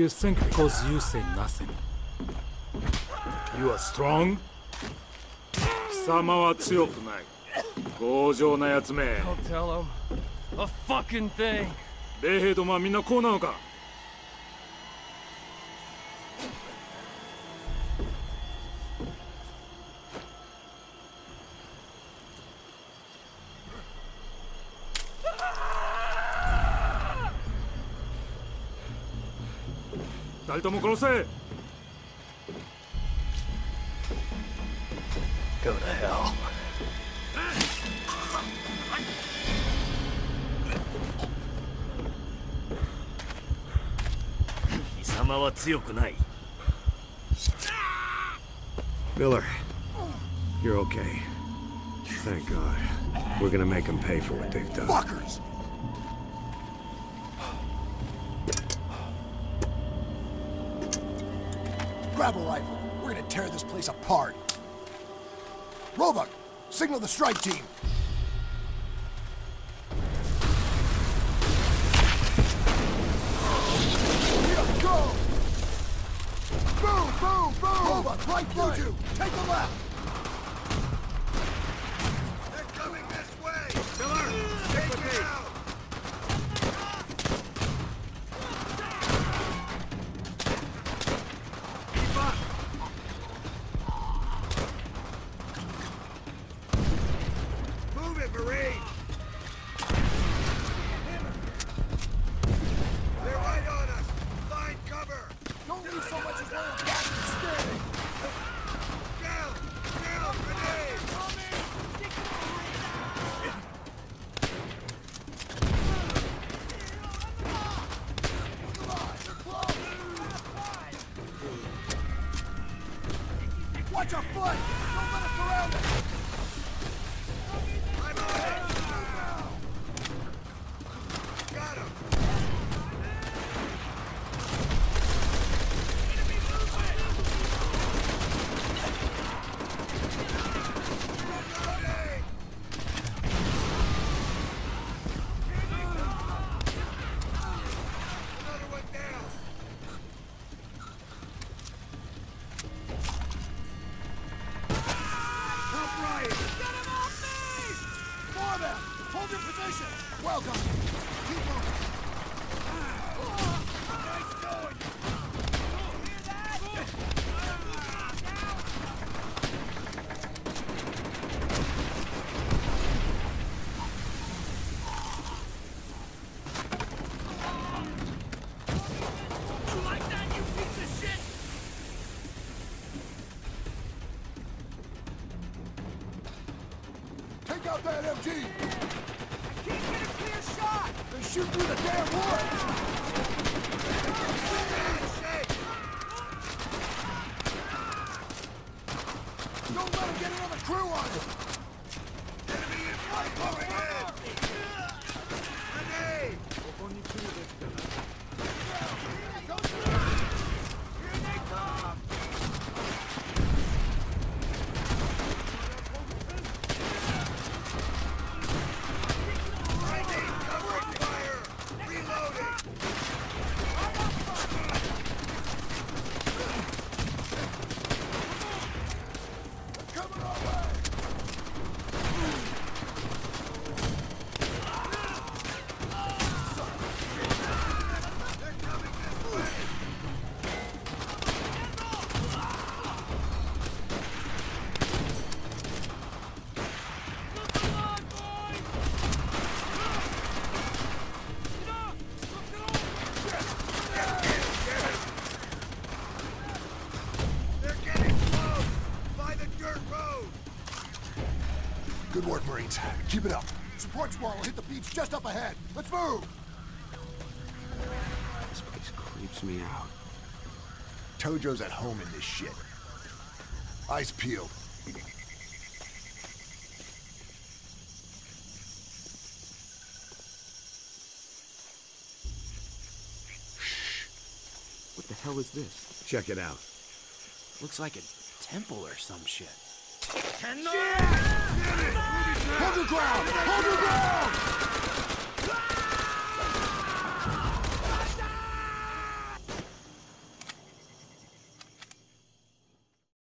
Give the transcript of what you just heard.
You think because you say nothing. You are strong? 貴様は強くない。強情なやつめ。Don't tell him a fucking thing. 米兵どもはみんなこうなのか? Go to hell. Miller, you're okay. Thank God. We're gonna make them pay for what they've done. Fuckers! Grab a rifle. We're gonna tear this place apart. Roebuck, signal the strike team. Here we go! Boom, boom, boom! Roebuck, right through you! Take a left! They're coming this way! Miller, take it out! Keep it up. Support squad will hit the beach just up ahead. Let's move! This place creeps me out. Tojo's at home in this shit. Eyes peeled. Shh. What the hell is this? Check it out. Looks like a temple or some shit. Tenno! Hold your ground!